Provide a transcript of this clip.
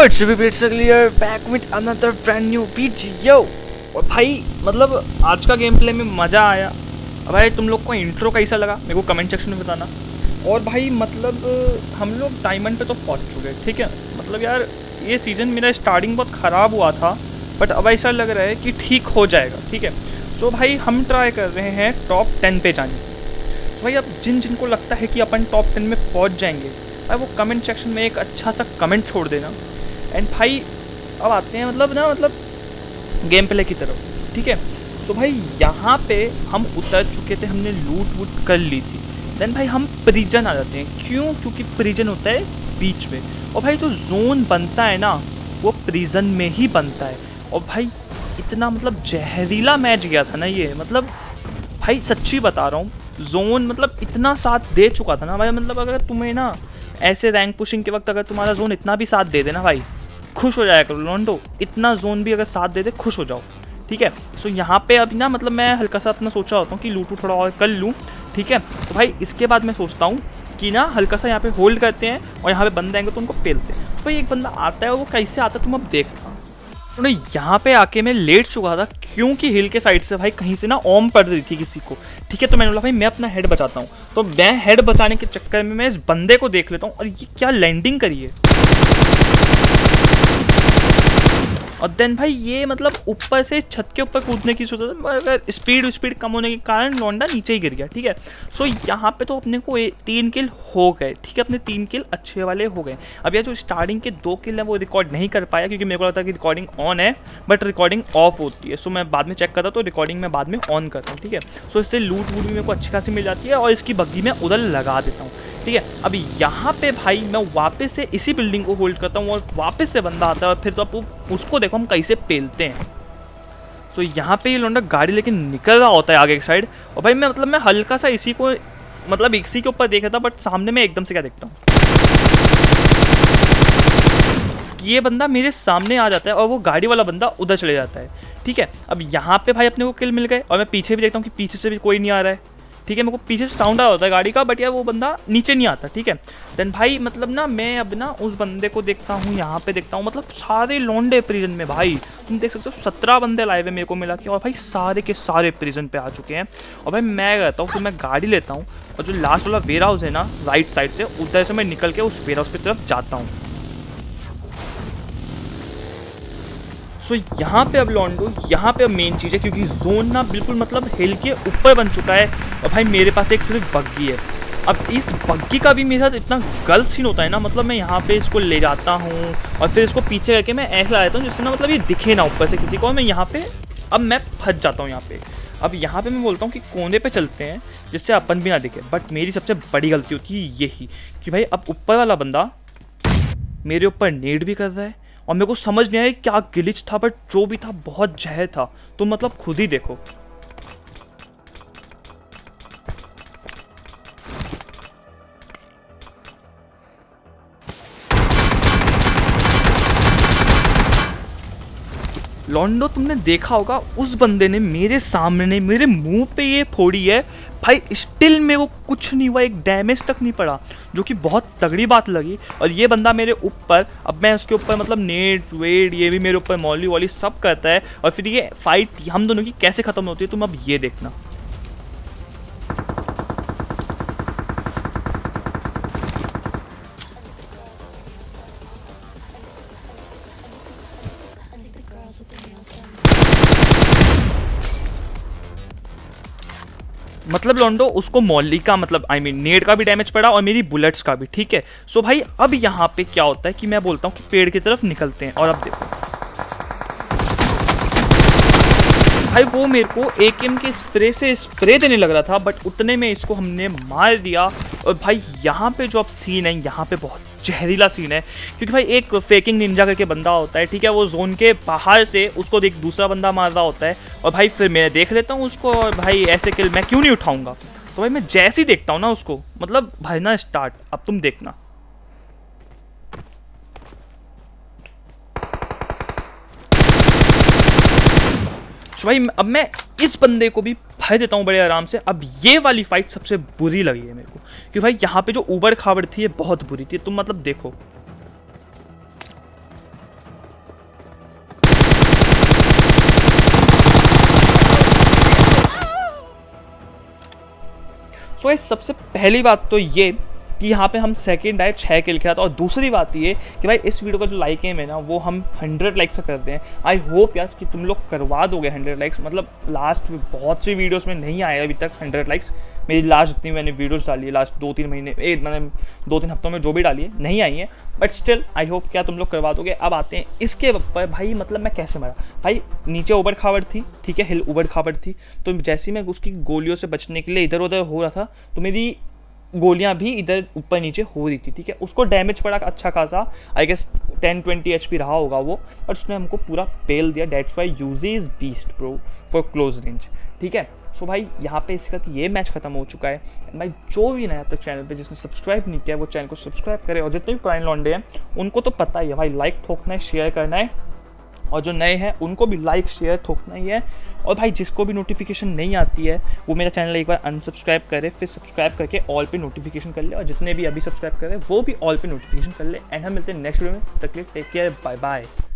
what's up guys, earlier back with another brand new video। और भाई मतलब आज का गेम प्ले में मज़ा आया। भाई तुम लोग को इंट्रो कैसा लगा मेरे को कमेंट सेक्शन में बताना। और भाई मतलब हम लोग डायमंड पे तो पहुंच चुके हैं, ठीक है। मतलब यार ये सीज़न मेरा स्टार्टिंग बहुत ख़राब हुआ था, बट अब ऐसा लग रहा है कि ठीक हो जाएगा, ठीक है। सो भाई हम ट्राई कर रहे हैं टॉप 10 पे जाने। तो भाई अब जिनको लगता है कि अपन टॉप 10 में पहुँच जाएंगे भाई वो कमेंट सेक्शन में एक अच्छा सा कमेंट छोड़ देना। एंड भाई अब आते हैं मतलब गेम प्ले की तरफ, ठीक है। तो भाई यहाँ पे हम उतर चुके थे, हमने लूट वूट कर ली थी। देन भाई हम प्रिजन आ जाते हैं, क्यों? क्योंकि प्रिजन होता है बीच में, और भाई जो जोन बनता है ना वो प्रिजन में ही बनता है। और भाई इतना मतलब जहरीला मैच गया था ना ये, मतलब भाई सच्ची बता रहा हूँ जोन मतलब इतना साथ दे चुका था ना भाई। मतलब अगर तुम्हें ना ऐसे रैंक पुशिंग के वक्त अगर तुम्हारा जोन इतना भी साथ दे देना भाई खुश हो जाया करो लॉन्डो, इतना जोन भी अगर साथ दे दे खुश हो जाओ, ठीक है। सो यहाँ पे अभी ना मतलब मैं हल्का सा अपना सोचा होता हूँ कि लूटू थोड़ा और कर लूँ, ठीक है। तो भाई इसके बाद मैं सोचता हूँ कि ना हल्का सा यहाँ पे होल्ड करते हैं और यहाँ पे बंदे आएंगे तो उनको पेलते हैं। तो भाई एक बंदा आता है, वो कैसे आता तुम अब देखना। तो यहाँ पे आके मैं लेट चुका था क्योंकि हिल के साइड से भाई कहीं से ना ओम पड़ रही थी किसी को, ठीक है। तो मैंने बोला भाई मैं अपना हेड बचाता हूँ। तो मैं हेड बचाने के चक्कर में मैं इस बंदे को देख लेता हूँ, और ये क्या लैंडिंग करी है। और देन भाई ये मतलब ऊपर से छत के ऊपर कूदने की सोचा था, मगर स्पीड कम होने के कारण लौंडा नीचे ही गिर गया, ठीक है। सो यहाँ पे तो अपने को 3 किल हो गए, ठीक है। अपने 3 किल अच्छे वाले हो गए। अब यार जो स्टार्टिंग के 2 किल हैं वो रिकॉर्ड नहीं कर पाया क्योंकि मेरे को लगता है कि रिकॉर्डिंग ऑन है बट रिकॉर्डिंग ऑफ होती है। सो मैं बाद में चेक करता, तो रिकॉर्डिंग मैं बाद में ऑन करता हूँ, ठीक है। सो इससे लूट वूट भी मेरे को अच्छी खासी मिल जाती है, और इसकी बग्गी मैं उधर लगा देता हूँ, ठीक है। अब यहाँ पे भाई मैं वापस से इसी बिल्डिंग को होल्ड करता हूँ, और वापस से बंदा आता है, और फिर तो आप उसको देखो हम कैसे पेलते हैं। तो यहाँ पे ये लौंडा गाड़ी लेके निकल रहा होता है आगे की साइड, और भाई मैं मतलब मैं हल्का सा इसी को मतलब इसी के ऊपर देख रहा था, बट सामने मैं एकदम से क्या देखता हूँ कि ये बंदा मेरे सामने आ जाता है और वो गाड़ी वाला बंदा उधर चले जाता है, ठीक है। अब यहाँ पे भाई अपने को किल मिल गए, और मैं पीछे भी देखता हूँ कि पीछे से भी कोई नहीं आ रहा है, ठीक है। मेरे को पीछे से साउंड आ रहा होता है गाड़ी का, बट यार वो बंदा नीचे नहीं आता, ठीक है। देन भाई मतलब ना मैं अब ना उस बंदे को देखता हूँ, यहाँ पे देखता हूँ, मतलब सारे लौंडे प्रिजन में। भाई तुम देख सकते हो 17 बंदे लाए हुए मेरे को मिला के, और भाई सारे के सारे प्रिजन पे आ चुके हैं। और भाई मैं कहता हूँ तो मैं गाड़ी लेता हूँ, और जो लास्ट वाला वेयर हाउस है ना राइट साइड से, उधर से मैं निकल के उस वेयर हाउस की तरफ जाता हूँ। सो यहाँ पे अब लॉन्डो यहाँ पे अब मेन चीज़ है, क्योंकि जोन ना बिल्कुल मतलब हिल के ऊपर बन चुका है, और भाई मेरे पास एक सिर्फ बग्गी है। अब इस बग्गी का भी मेरे साथ इतना गलत सीन होता है ना, मतलब मैं यहाँ पे इसको ले जाता हूँ और फिर इसको पीछे करके मैं ऐसे ला देता हूँ जिससे ना मतलब ये दिखे ना ऊपर से किसी को। मैं यहाँ पर अब मैं फंस जाता हूँ यहाँ पर। अब यहाँ पे मैं बोलता हूँ कि कोने पे चलते हैं जिससे अपन भी ना दिखे, बट मेरी सबसे बड़ी गलती होती है यही कि भाई अब ऊपर वाला बंदा मेरे ऊपर नेड भी कर रहा है, और मेरे को समझ नहीं आया क्या ग्लिच था, बट जो भी था बहुत जहर था, तो मतलब खुद ही देखो। लॉन्डो तुमने देखा होगा उस बंदे ने मेरे सामने मेरे मुंह पे ये फोड़ी है, भाई स्टिल में वो कुछ नहीं हुआ, एक डैमेज तक नहीं पड़ा, जो कि बहुत तगड़ी बात लगी। और ये बंदा मेरे ऊपर, अब मैं उसके ऊपर मतलब नेट वेट ये भी मेरे ऊपर मॉली वॉली सब करता है, और फिर ये फाइट हम दोनों की कैसे ख़त्म होती है तुम अब ये देखना। मतलब लॉन्डो उसको मॉली का मतलब नेड का भी डैमेज पड़ा और मेरी बुलेट्स का भी, ठीक है। सो भाई अब यहाँ पे क्या होता है कि मैं बोलता हूँ कि पेड़ की तरफ निकलते हैं, और अब देखो भाई वो मेरे को एकेएम के स्प्रे से स्प्रे देने लग रहा था, बट उतने में इसको हमने मार दिया। और भाई यहाँ पे जो अब सीन है यहाँ पे बहुत जहरीला सीन है, क्योंकि भाई एक फेकिंग निंजा करके बंदा होता है, ठीक है। वो जोन के बाहर से उसको एक दूसरा बंदा मार रहा होता है, और भाई फिर मैं देख लेता हूँ उसको, और भाई ऐसे किल मैं क्यों नहीं उठाऊंगा। तो भाई मैं जैसे ही देखता हूँ ना उसको मतलब भाई ना स्टार्ट, अब तुम देखना। भाई अब मैं इस बंदे को भी भाई देता हूँ बड़े आराम से। अब ये वाली फाइट सबसे बुरी लगी है मेरे को, कि भाई यहाँ पे जो उबड़ खाबड़ थी ये बहुत बुरी थी, तुम मतलब देखो। सो सबसे पहली बात तो ये कि यहाँ पे हम सेकंड आए 6 के लिखा था। और दूसरी बात ये कि भाई इस वीडियो का जो लाइक एम है ना वो हम 100 लाइक्स से करते हैं। आई होप यार कि तुम लोग करवा दोगे 100 लाइक्स। मतलब लास्ट में बहुत सी वीडियोस में नहीं आए अभी तक 100 लाइक्स। मेरी लास्ट जितनी मैंने वीडियोस डाली है लास्ट 2-3 हफ्तों में जो भी डाली है नहीं आई है, बट स्टिल आई होप क्या तुम लोग करवा दोगे। अब आते हैं इसके पर भाई, मतलब मैं कैसे मारा भाई। नीचे ऊबड़ खाबड़ थी, ठीक है, हिल ऊबड़ खाबड़ थी, तो जैसे ही मैं उसकी गोलियों से बचने के लिए इधर उधर हो रहा था तो मेरी गोलियां भी इधर ऊपर नीचे हो रही थी, ठीक है। उसको डैमेज पड़ा अच्छा खासा, आई गेस 10-20 HP रहा होगा वो, और उसने हमको पूरा पेल दिया। That's why use is beast pro for close range, ठीक है। सो भाई यहाँ पे इसके साथ ये मैच खत्म हो चुका है। भाई जो भी नया तक चैनल पे जिसने सब्सक्राइब नहीं किया वो चैनल को सब्सक्राइब करे, और जितने भी पुराने लौंडे हैं उनको तो पता ही है भाई लाइक ठोकना है, शेयर करना है, और जो नए हैं उनको भी लाइक शेयर ठोकना ही है। और भाई जिसको भी नोटिफिकेशन नहीं आती है वो मेरा चैनल एक बार अनसब्सक्राइब करे, फिर सब्सक्राइब करके ऑल पे नोटिफिकेशन कर ले, और जितने भी अभी सब्सक्राइब करे वो भी ऑल पे नोटिफिकेशन कर ले। एंड हम मिलते हैं नेक्स्ट वीडियो में, तब तक के लिए टेक केयर, बाय बाय।